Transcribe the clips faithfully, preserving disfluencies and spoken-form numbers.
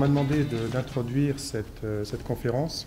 m'a demandé d'introduire de, cette, euh, cette conférence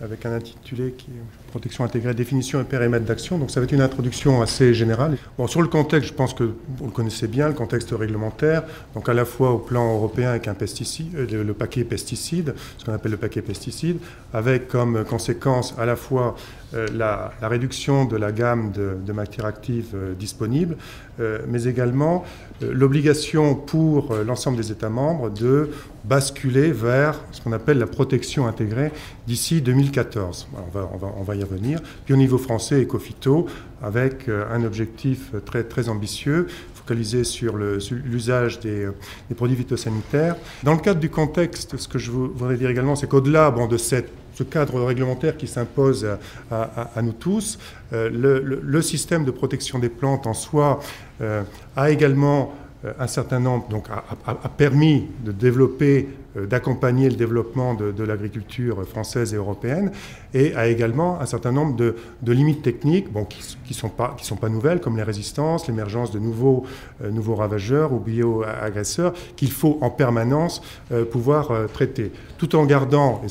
avec un intitulé qui est Protection intégrée, définition et périmètre d'action. Donc ça va être une introduction assez générale. Bon, sur le contexte, je pense que vous le connaissez bien, le contexte réglementaire, donc à la fois au plan européen avec un pesticide, le, le paquet pesticides, ce qu'on appelle le paquet pesticides, avec comme conséquence à la fois euh, la, la réduction de la gamme de, de matières actives euh, disponibles, euh, mais également euh, l'obligation pour euh, l'ensemble des États membres de basculer vers ce qu'on appelle la protection intégrée d'ici deux mille quatorze. Alors on, va, on, va, on va y revenir. Puis au niveau français, Ecophyto, avec un objectif très, très ambitieux, focalisé sur l'usage des, des produits phytosanitaires. Dans le cadre du contexte, ce que je voudrais dire également, c'est qu'au-delà bon, de cette ce cadre réglementaire qui s'impose à, à, à nous tous, euh, le, le, le système de protection des plantes en soi euh, a également un certain nombre, donc, a, a, a permis de développer, d'accompagner le développement de, de l'agriculture française et européenne, et a également un certain nombre de, de limites techniques bon, qui ne qui sont, sont pas nouvelles, comme les résistances, l'émergence de nouveaux, euh, nouveaux ravageurs ou bioagresseurs, qu'il faut en permanence euh, pouvoir euh, traiter, tout en gardant, et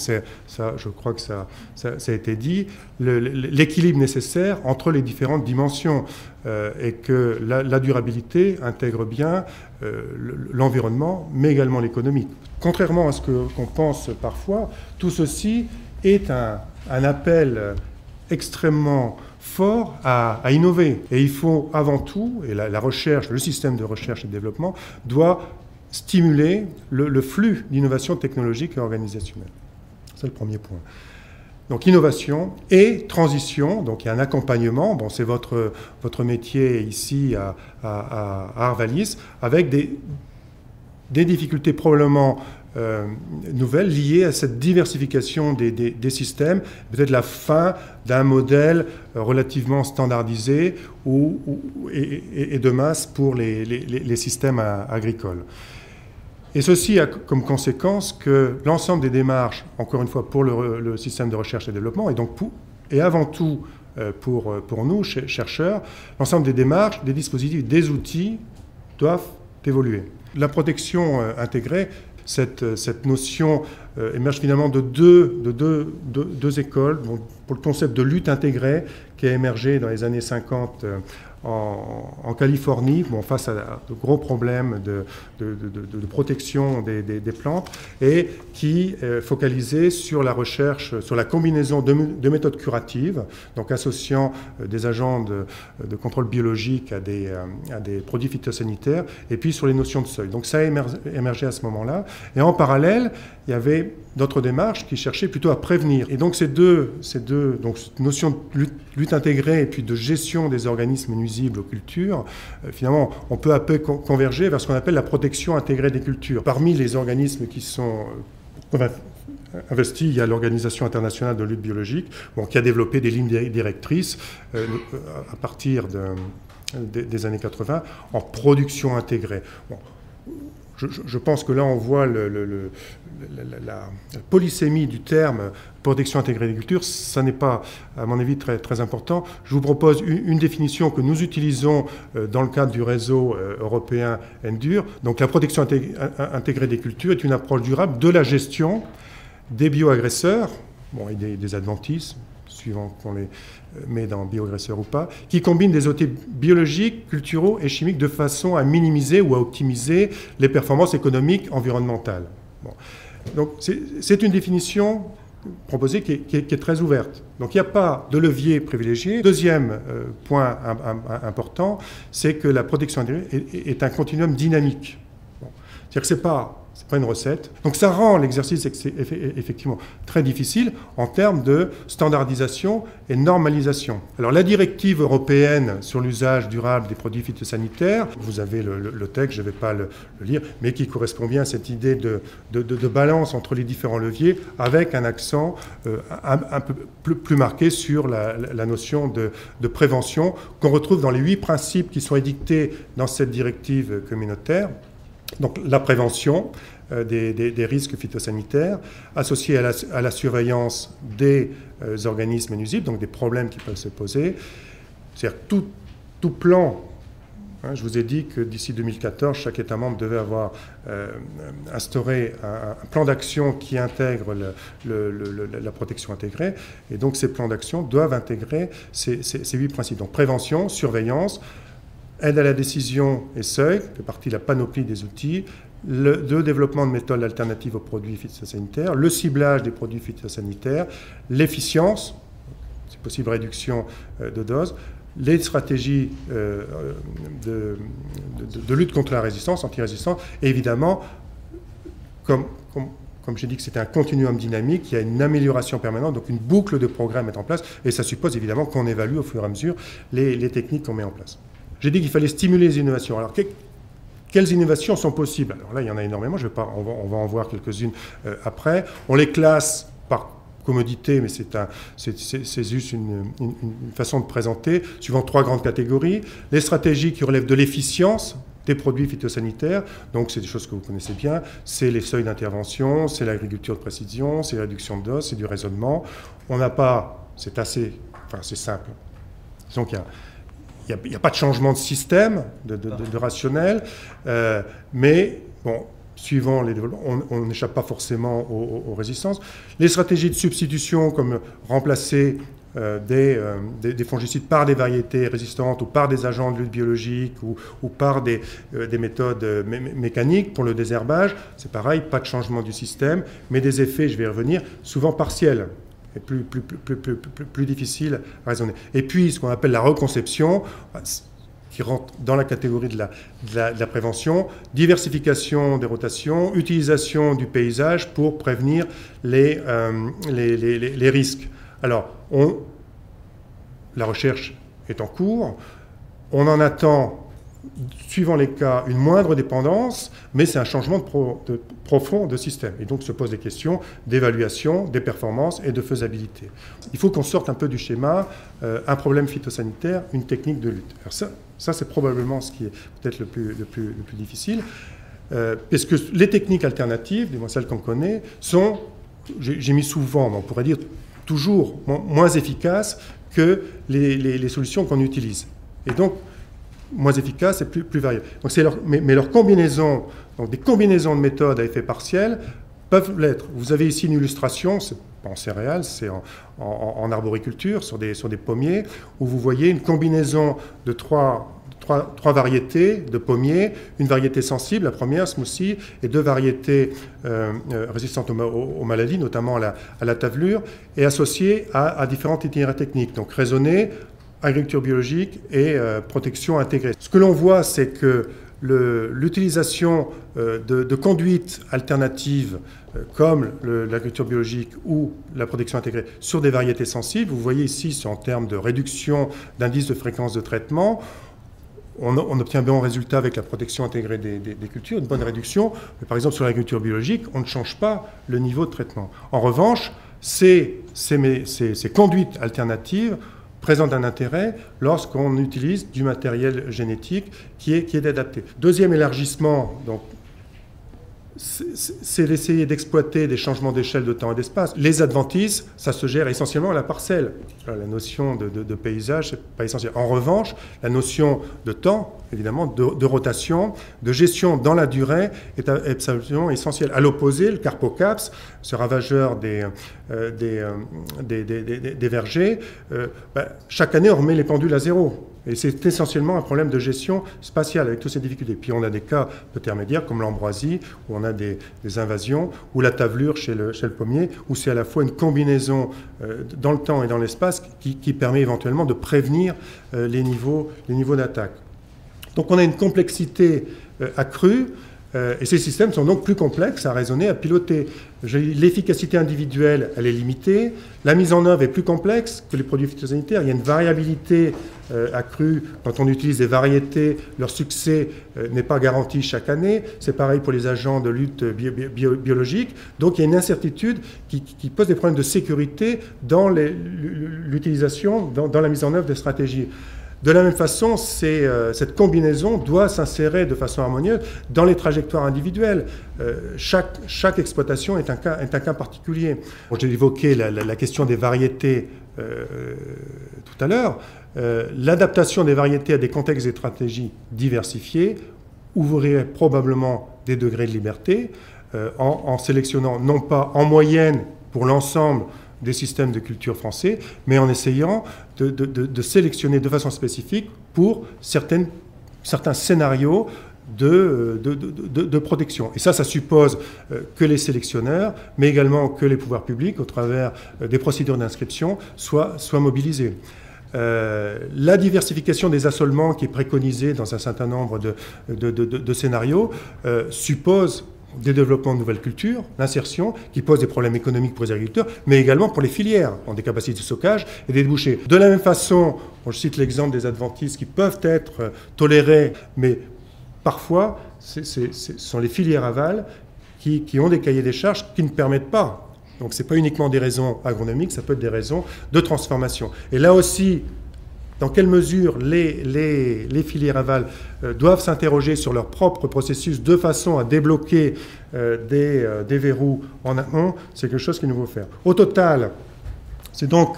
ça, je crois que ça, ça, ça a été dit, l'équilibre nécessaire entre les différentes dimensions, euh, et que la, la durabilité intègre bien euh, l'environnement, mais également l'économie. Contrairement à ce qu'on pense parfois, tout ceci est un, un appel extrêmement fort à, à innover. Et il faut avant tout, et la, la recherche, le système de recherche et de développement doit stimuler le, le flux d'innovation technologique et organisationnelle. C'est le premier point. Donc innovation et transition, donc il y a un accompagnement, bon, c'est votre, votre métier ici à, à, à Arvalis, avec des... des difficultés probablement euh, nouvelles liées à cette diversification des, des, des systèmes, peut-être la fin d'un modèle relativement standardisé ou, ou, et, et de masse pour les, les, les systèmes agricoles. Et ceci a comme conséquence que l'ensemble des démarches, encore une fois pour le, le système de recherche et développement, et donc pour, et avant tout pour, pour nous, chercheurs, l'ensemble des démarches, des dispositifs, des outils doivent évoluer. La protection intégrée, cette, cette notion euh, émerge finalement de deux, de deux, de, deux écoles. Bon, pour le concept de lutte intégrée qui a émergé dans les années cinquante euh, en, en Californie, bon, face à de gros problèmes de, de, de, de, de protection des, des, des plantes, et qui euh, focalisait sur la recherche, sur la combinaison de, de méthodes curatives, donc associant euh, des agents de, de contrôle biologique à des, euh, à des produits phytosanitaires, et puis sur les notions de seuil. Donc ça a émergé à ce moment-là. Et en parallèle, il y avait d'autres démarches qui cherchaient plutôt à prévenir. Et donc ces deux, ces deux donc, notions de lutte, lutte intégrée et puis de gestion des organismes nuisibles aux cultures, euh, finalement, on peut un peu converger vers ce qu'on appelle la protection intégrée des cultures. Parmi les organismes qui sont euh, investis, il y a l'Organisation internationale de lutte biologique, bon, qui a développé des lignes directrices euh, à partir de, de, des années quatre-vingt en production intégrée. Bon. Je, je pense que là, on voit le, le, le, la, la, la polysémie du terme protection intégrée des cultures. Ça n'est pas, à mon avis, très, très important. Je vous propose une, une définition que nous utilisons dans le cadre du réseau européen Endure. Donc, la protection intégrée des cultures est une approche durable de la gestion des bioagresseurs, bon, et des, des adventices, suivant qu'on les met dans bioagresseurs ou pas, qui combinent des outils biologiques, culturaux et chimiques de façon à minimiser ou à optimiser les performances économiques, environnementales. Bon. Donc c'est une définition proposée qui est, qui est, qui est très ouverte. Donc il n'y a pas de levier privilégié. Deuxième euh, point un, un, un, important, c'est que la protection intégrée est, est un continuum dynamique. Bon. C'est-à-dire que ce n'est pas... c'est pas une recette. Donc ça rend l'exercice effectivement très difficile en termes de standardisation et normalisation. Alors la directive européenne sur l'usage durable des produits phytosanitaires, vous avez le, le, le texte, je ne vais pas le, le lire, mais qui correspond bien à cette idée de, de, de, de balance entre les différents leviers, avec un accent euh, un, un peu plus, plus marqué sur la, la notion de, de prévention qu'on retrouve dans les huit principes qui sont édictés dans cette directive communautaire. Donc la prévention euh, des, des, des risques phytosanitaires associés à la, à la surveillance des euh, organismes nuisibles, donc des problèmes qui peuvent se poser. C'est-à-dire tout, tout plan Je vous ai dit que d'ici deux mille quatorze, chaque État membre devait avoir euh, instauré un, un plan d'action qui intègre le, le, le, la protection intégrée. Et donc ces plans d'action doivent intégrer ces, ces, ces huit principes. Donc prévention, surveillance, aide à la décision et seuil, fait partie de la panoplie des outils, le, le développement de méthodes alternatives aux produits phytosanitaires, le ciblage des produits phytosanitaires, l'efficience, si possible réduction de dose, les stratégies euh, de, de, de lutte contre la résistance, anti-résistance, et évidemment, comme, comme, comme j'ai dit que c'était un continuum dynamique, il y a une amélioration permanente, donc une boucle de progrès à mettre en place, et ça suppose évidemment qu'on évalue au fur et à mesure les, les techniques qu'on met en place. J'ai dit qu'il fallait stimuler les innovations. Alors, que, quelles innovations sont possibles? Alors là, il y en a énormément, je vais pas, on, va, on va en voir quelques-unes euh, après. On les classe par commodité, mais c'est un, c'est juste une, une, une façon de présenter, suivant trois grandes catégories. Les stratégies qui relèvent de l'efficience des produits phytosanitaires, donc c'est des choses que vous connaissez bien, c'est les seuils d'intervention, c'est l'agriculture de précision, c'est la réduction de doses, c'est du raisonnement. On n'a pas, c'est assez, enfin c'est simple, disons qu'il y a Il n'y a, a pas de changement de système, de, de, de, de rationnel, euh, mais bon, suivant les développements, on n'échappe pas forcément aux, aux, aux résistances. Les stratégies de substitution, comme remplacer euh, des, euh, des, des fongicides par des variétés résistantes ou par des agents de lutte biologique ou, ou par des, euh, des méthodes mé mé mécaniques pour le désherbage, c'est pareil, pas de changement du système, mais des effets, je vais y revenir, souvent partiels. Plus, plus, plus, plus, plus, plus, plus difficile à raisonner. Et puis, ce qu'on appelle la reconception, qui rentre dans la catégorie de la, de la, de la prévention, diversification des rotations, utilisation du paysage pour prévenir les, euh, les, les, les, les risques. Alors, on, la recherche est en cours, on en attend, suivant les cas, une moindre dépendance, mais c'est un changement de pro, de, profond de système. Et donc se posent des questions d'évaluation, des performances et de faisabilité. Il faut qu'on sorte un peu du schéma, euh, un problème phytosanitaire, une technique de lutte. Alors ça, ça c'est probablement ce qui est peut-être le plus, le plus, le plus difficile, euh, parce que les techniques alternatives, du moins celles qu'on connaît, sont, j'ai mis souvent, mais on pourrait dire toujours, moins, moins efficaces que les, les, les solutions qu'on utilise. Et donc, moins efficace et plus, plus varié. Donc c'est leur, mais, mais leur combinaison, donc des combinaisons de méthodes à effet partiel peuvent l'être. Vous avez ici une illustration, c'est pas en céréales, c'est en, en, en arboriculture, sur des, sur des pommiers, où vous voyez une combinaison de trois, trois, trois variétés de pommiers, une variété sensible, la première, smoothie, et deux variétés euh, euh, résistantes aux, aux, aux maladies, notamment à la, à la tavelure, et associées à, à différentes itinéraires techniques, donc raisonnées, agriculture biologique et euh, protection intégrée. Ce que l'on voit, c'est que l'utilisation euh, de, de conduites alternatives euh, comme l'agriculture biologique ou la protection intégrée sur des variétés sensibles, vous voyez ici, en termes de réduction d'indice de fréquence de traitement, on, on obtient un bon résultat avec la protection intégrée des, des, des cultures, une bonne réduction. Mais par exemple, sur l'agriculture biologique, on ne change pas le niveau de traitement. En revanche, ces, ces, ces, ces conduites alternatives présente un intérêt lorsqu'on utilise du matériel génétique qui est, qui est adapté. Deuxième élargissement, c'est d'essayer d'exploiter des changements d'échelle de temps et d'espace. Les adventices, ça se gère essentiellement à la parcelle. Alors, la notion de, de, de paysage, c'est pas essentiel. En revanche, la notion de temps, évidemment, de, de rotation, de gestion dans la durée est absolument essentielle. À l'opposé, le carpocaps, ce ravageur des... Euh, des, euh, des, des, des, des vergers, euh, ben, chaque année on remet les pendules à zéro. Et c'est essentiellement un problème de gestion spatiale avec toutes ces difficultés. Puis on a des cas intermédiaires comme l'ambroisie, où on a des, des invasions, ou la tavelure chez le, chez le pommier, où c'est à la fois une combinaison euh, dans le temps et dans l'espace qui, qui permet éventuellement de prévenir euh, les niveaux, les niveaux d'attaque. Donc on a une complexité euh, accrue. Et ces systèmes sont donc plus complexes à raisonner, à piloter. L'efficacité individuelle, elle est limitée. La mise en œuvre est plus complexe que les produits phytosanitaires. Il y a une variabilité euh, accrue quand on utilise des variétés. Leur succès euh, n'est pas garanti chaque année. C'est pareil pour les agents de lutte bio bio biologique. Donc il y a une incertitude qui, qui pose des problèmes de sécurité dans l'utilisation, dans, dans la mise en œuvre des stratégies. De la même façon, c'est, euh, cette combinaison doit s'insérer de façon harmonieuse dans les trajectoires individuelles. Euh, chaque, chaque exploitation est un cas, est un cas particulier. Bon, j'ai évoqué la, la, la question des variétés euh, tout à l'heure. Euh, l'adaptation des variétés à des contextes et stratégies diversifiés ouvrirait probablement des degrés de liberté euh, en, en sélectionnant non pas en moyenne pour l'ensemble des systèmes de culture français, mais en essayant de, de, de, de sélectionner de façon spécifique pour certaines, certains scénarios de, de, de, de, de protection. Et ça, ça suppose que les sélectionneurs, mais également que les pouvoirs publics, au travers des procédures d'inscription, soient, soient mobilisés. Euh, la diversification des assolements qui est préconisée dans un certain nombre de, de, de, de, de scénarios euh, suppose des développements de nouvelles cultures, l'insertion, qui pose des problèmes économiques pour les agriculteurs, mais également pour les filières, en des capacités de stockage et des débouchés. De la même façon, bon, je cite l'exemple des adventices qui peuvent être tolérés, mais parfois, c'est, c'est, ce sont les filières aval qui, qui ont des cahiers des charges qui ne permettent pas. Donc ce n'est pas uniquement des raisons agronomiques, ça peut être des raisons de transformation. Et là aussi, dans quelle mesure les, les, les filières aval euh, doivent s'interroger sur leur propre processus de façon à débloquer euh, des, euh, des verrous en amont, c'est quelque chose qu'il nous faut faire. Au total, c'est donc,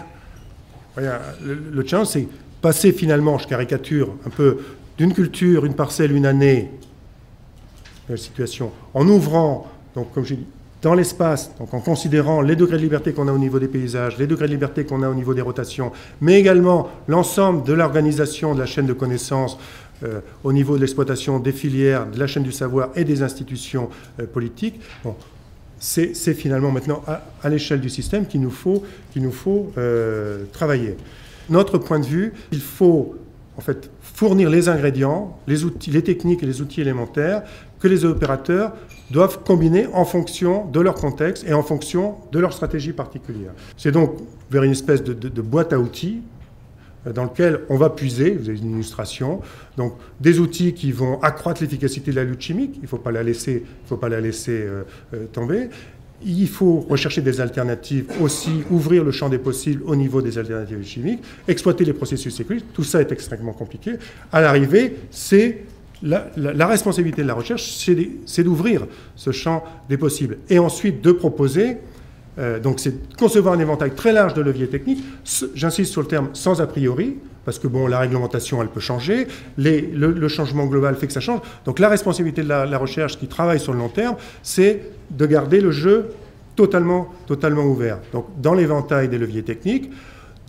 voyez, le, le challenge, c'est passer finalement, je caricature un peu, d'une culture, une parcelle, une année, la situation, en ouvrant, donc comme j'ai dit, dans l'espace, donc en considérant les degrés de liberté qu'on a au niveau des paysages, les degrés de liberté qu'on a au niveau des rotations, mais également l'ensemble de l'organisation de la chaîne de connaissances euh, au niveau de l'exploitation des filières, de la chaîne du savoir et des institutions euh, politiques, bon, c'est finalement maintenant à, à l'échelle du système qu'il nous faut, qu'il nous faut euh, travailler. Notre point de vue, il faut en fait fournir les ingrédients, les outils, les techniques et les outils élémentaires que les opérateurs doivent combiner en fonction de leur contexte et en fonction de leur stratégie particulière. C'est donc vers une espèce de, de, de boîte à outils dans laquelle on va puiser, vous avez une illustration, donc des outils qui vont accroître l'efficacité de la lutte chimique, il ne faut pas la laisser, faut pas la laisser euh, euh, tomber. Il faut rechercher des alternatives aussi, ouvrir le champ des possibles au niveau des alternatives chimiques, exploiter les processus écologiques, tout ça est extrêmement compliqué. À l'arrivée, c'est la, la, la responsabilité de la recherche, c'est d'ouvrir ce champ des possibles. Et ensuite, de proposer, euh, donc c'est concevoir un éventail très large de leviers techniques, j'insiste sur le terme sans a priori, parce que bon, la réglementation, elle peut changer, les, le, le changement global fait que ça change. Donc la responsabilité de la, la recherche qui travaille sur le long terme, c'est de garder le jeu totalement, totalement ouvert. Donc dans l'éventail des leviers techniques,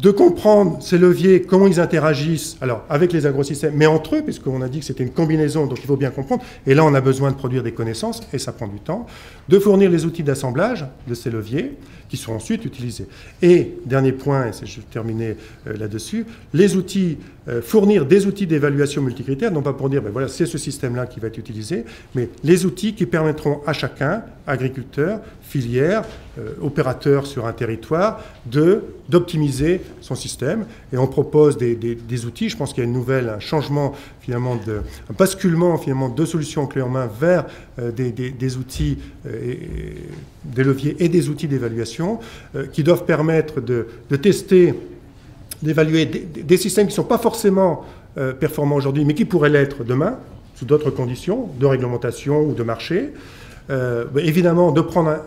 de comprendre ces leviers, comment ils interagissent, alors avec les agrosystèmes, mais entre eux, puisqu'on a dit que c'était une combinaison, donc il faut bien comprendre. Et là, on a besoin de produire des connaissances, et ça prend du temps, de fournir les outils d'assemblage de ces leviers, qui seront ensuite utilisés. Et, dernier point, et je vais terminer euh, là-dessus, les outils, euh, fournir des outils d'évaluation multicritère, non pas pour dire, ben voilà, c'est ce système-là qui va être utilisé, mais les outils qui permettront à chacun, agriculteur, filière, euh, opérateur sur un territoire, de d'optimiser son système. Et on propose des, des, des outils. Je pense qu'il y a une nouvelle, un changement finalement, de, un basculement finalement de solutions clés en main vers euh, des, des, des outils, euh, et, des leviers et des outils d'évaluation euh, qui doivent permettre de, de tester, d'évaluer des, des systèmes qui ne sont pas forcément euh, performants aujourd'hui, mais qui pourraient l'être demain, sous d'autres conditions, de réglementation ou de marché. Euh, évidemment, de prendre un,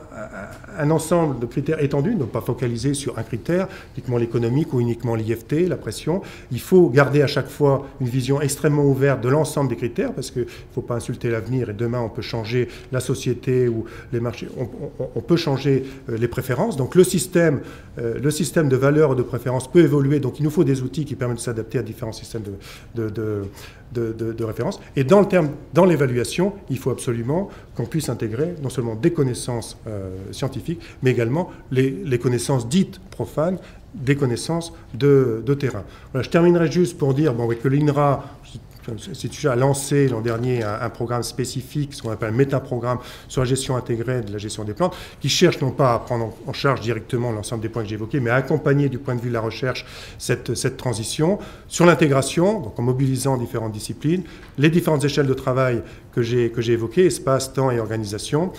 un ensemble de critères étendus, donc pas focaliser sur un critère, uniquement l'économique ou uniquement l'I F T, la pression. Il faut garder à chaque fois une vision extrêmement ouverte de l'ensemble des critères, parce qu'il ne faut pas insulter l'avenir et demain on peut changer la société ou les marchés, on, on, on peut changer les préférences. Donc le système, le système de valeurs et de préférences peut évoluer, donc il nous faut des outils qui permettent de s'adapter à différents systèmes de, de, de, de, de, de référence. Et dans le terme, dans l'évaluation, il faut absolument qu'on puisse intégrer non seulement des connaissances euh, scientifiques, mais également les, les connaissances dites profanes, des connaissances de, de terrain. Voilà, je terminerai juste pour dire bon, que l'I N R A a lancé l'an dernier un, un programme spécifique, ce qu'on appelle un métaprogramme sur la gestion intégrée de la gestion des plantes, qui cherche non pas à prendre en charge directement l'ensemble des points que j'ai évoqués, mais à accompagner du point de vue de la recherche cette, cette transition sur l'intégration, donc en mobilisant différentes disciplines, les différentes échelles de travail que j'ai évoquées, espace, temps et organisation.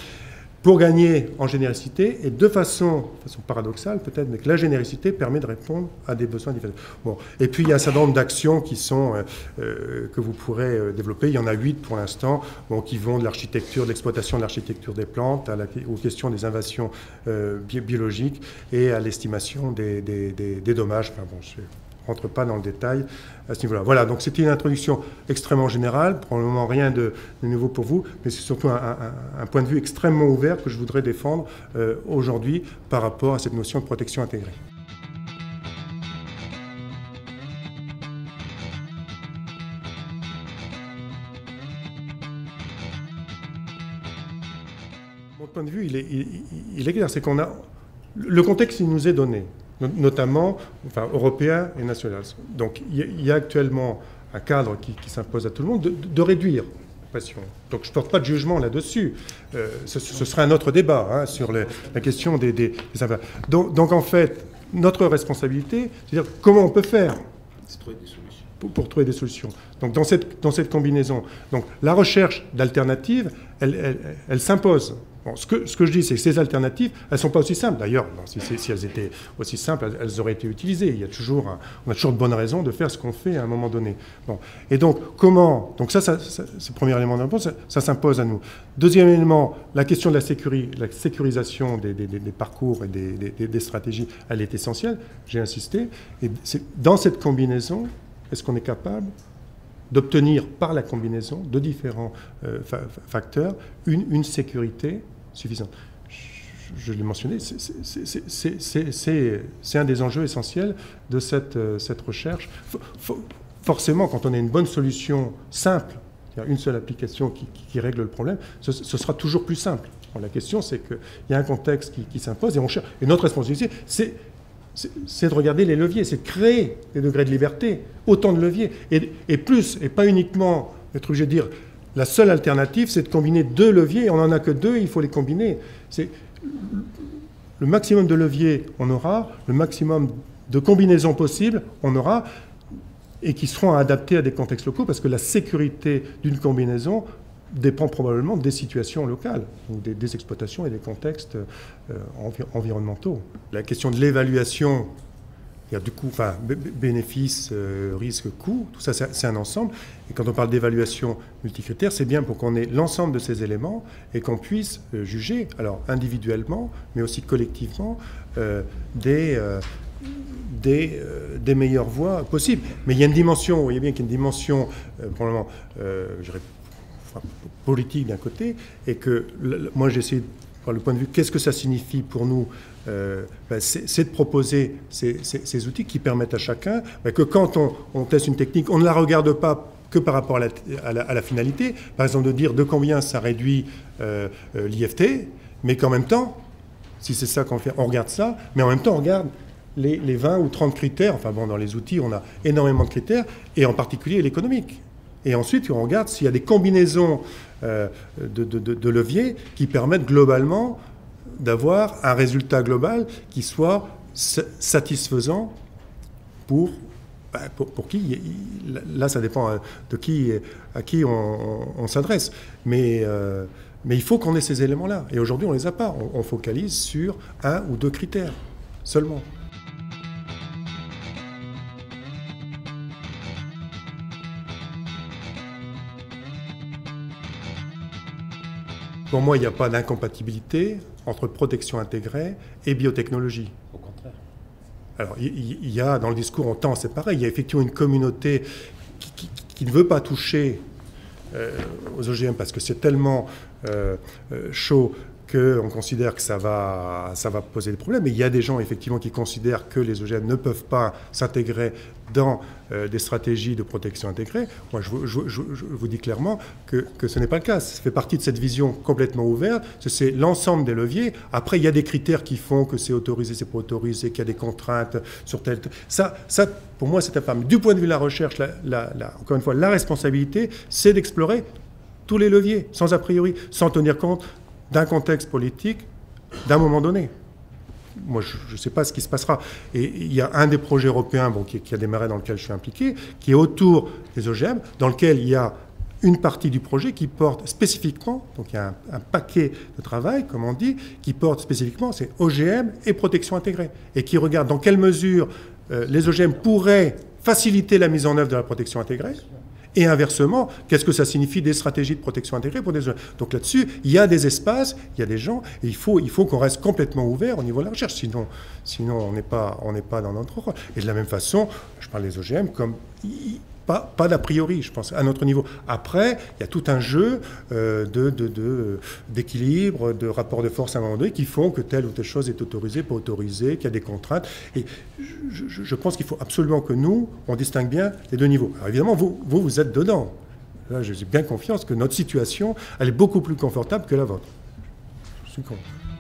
pour gagner en généricité, et de façon, façon paradoxale peut-être, mais que la généricité permet de répondre à des besoins différents. Bon. Et puis il y a un certain nombre d'actions qui sont, euh, que vous pourrez développer, il y en a huit pour l'instant, bon, qui vont de l'architecture, de l'exploitation de l'architecture des plantes, à la, aux questions des invasions euh, bi biologiques, et à l'estimation des, des, des, des dommages. Enfin, bon, je ne rentre pas dans le détail à ce niveau-là. Voilà, donc c'était une introduction extrêmement générale, probablement rien de, de nouveau pour vous, mais c'est surtout un, un, un point de vue extrêmement ouvert que je voudrais défendre euh, aujourd'hui par rapport à cette notion de protection intégrée. Mon point de vue, il est, il, il est clair, c'est qu'on a... Le contexte, il nous est donné, notamment enfin, européen et national. Donc il y a actuellement un cadre qui, qui s'impose à tout le monde de, de réduire la pression. Donc je ne porte pas de jugement là-dessus. Euh, ce, ce sera un autre débat hein, sur les, la question des... des, des... Donc, donc en fait, notre responsabilité, c'est-à-dire comment on peut faire trouver des solutions. Pour, pour trouver des solutions. Donc dans cette, dans cette combinaison, donc, la recherche d'alternatives, elle, elle, elle, elle s'impose. Bon, ce, que, ce que je dis, c'est que ces alternatives, elles ne sont pas aussi simples. D'ailleurs, si, si elles étaient aussi simples, elles, elles auraient été utilisées. Il y a toujours un, on a toujours de bonnes raisons de faire ce qu'on fait à un moment donné. Bon. Et donc, comment... Donc ça, ça, ça c'est le premier élément de réponse, ça, ça s'impose à nous. Deuxième élément, la question de la, sécuri, la sécurisation des, des, des, des parcours et des, des, des stratégies, elle est essentielle, j'ai insisté. Et dans cette combinaison, est-ce qu'on est capable d'obtenir, par la combinaison de différents euh, fa facteurs, une, une sécurité suffisante. Je, je l'ai mentionné, c'est un des enjeux essentiels de cette, euh, cette recherche. For, for, forcément, quand on a une bonne solution simple, une seule application qui, qui, qui règle le problème, ce, ce sera toujours plus simple. Alors, la question, c'est qu'il y a un contexte qui, qui s'impose et on cherche. Et notre responsabilité, c'est... c'est de regarder les leviers, c'est de créer des degrés de liberté, autant de leviers. Et, et plus, et pas uniquement être obligé de dire, la seule alternative, c'est de combiner deux leviers, on n'en a que deux, il faut les combiner. C'est le maximum de leviers, on aura, le maximum de combinaisons possibles, on aura, et qui seront adaptés à des contextes locaux, parce que la sécurité d'une combinaison dépend probablement des situations locales, donc des, des exploitations et des contextes euh, envi environnementaux. La question de l'évaluation, du coût, enfin, bénéfice, euh, risque, coût, tout ça, c'est un ensemble. Et quand on parle d'évaluation multicritère, c'est bien pour qu'on ait l'ensemble de ces éléments et qu'on puisse juger, alors individuellement, mais aussi collectivement, euh, des... Euh, Des, euh, des meilleures voies possibles. Mais il y a une dimension, vous voyez bien qu'il y a une dimension euh, probablement euh, je dirais, enfin, politique d'un côté, et que le, moi j'essaie, par le point de vue, qu'est-ce que ça signifie pour nous, euh, ben, c'est de proposer ces, ces, ces outils qui permettent à chacun ben, que quand on, on teste une technique, on ne la regarde pas que par rapport à la, à la, à la finalité, par exemple de dire de combien ça réduit euh, euh, l'I F T, mais qu'en même temps, si c'est ça qu'on fait, on regarde ça, mais en même temps on regarde Les, les vingt ou trente critères, enfin bon, dans les outils, on a énormément de critères, et en particulier l'économique. Et ensuite, on regarde s'il y a des combinaisons euh, de, de, de leviers qui permettent globalement d'avoir un résultat global qui soit satisfaisant pour, ben, pour, pour qui. Là, ça dépend de qui, à qui on, on, on s'adresse. Mais... Euh, mais il faut qu'on ait ces éléments-là. Et aujourd'hui, on ne les a pas. On, on focalise sur un ou deux critères seulement. Pour moi, il n'y a pas d'incompatibilité entre protection intégrée et biotechnologie. Au contraire. Alors, il y a, dans le discours, on tend, c'est pareil, il y a effectivement une communauté qui, qui, qui ne veut pas toucher euh, aux O G M parce que c'est tellement euh, chaud qu'on considère que ça va, ça va poser des problèmes. Et il y a des gens, effectivement, qui considèrent que les O G M ne peuvent pas s'intégrer dans euh, des stratégies de protection intégrée. Moi, je, je, je, je vous dis clairement que, que ce n'est pas le cas. Ça fait partie de cette vision complètement ouverte. C'est l'ensemble des leviers. Après, il y a des critères qui font que c'est autorisé, c'est pas autorisé, qu'il y a des contraintes sur tel... Ça, ça pour moi, c'est infâme. Du point de vue de la recherche, la, la, la, encore une fois, la responsabilité, c'est d'explorer tous les leviers, sans a priori, sans tenir compte d'un contexte politique, d'un moment donné. Moi, je ne sais pas ce qui se passera. Et il y a un des projets européens bon, qui, qui a démarré, dans lequel je suis impliqué, qui est autour des O G M, dans lequel il y a une partie du projet qui porte spécifiquement, donc il y a un, un paquet de travail, comme on dit, qui porte spécifiquement, c'est O G M et protection intégrée, et qui regarde dans quelle mesure euh, les O G M pourraient faciliter la mise en œuvre de la protection intégrée, et inversement, qu'est-ce que ça signifie des stratégies de protection intégrée pour des O G M. Donc là-dessus, il y a des espaces, il y a des gens, et il faut, il faut qu'on reste complètement ouvert au niveau de la recherche, sinon, sinon on n'est pas, on n'est pas dans notre rôle. Et de la même façon, je parle des O G M comme... Pas, pas d'a priori, je pense, à notre niveau. Après, il y a tout un jeu euh, de, de, de, d'équilibre, de rapport de force à un moment donné qui font que telle ou telle chose est autorisée, pas autorisée, qu'il y a des contraintes. Et je, je, je pense qu'il faut absolument que nous, on distingue bien les deux niveaux. Alors évidemment, vous, vous, vous êtes dedans. Là, j'ai bien confiance que notre situation, elle est beaucoup plus confortable que la vôtre. Je suis convaincu.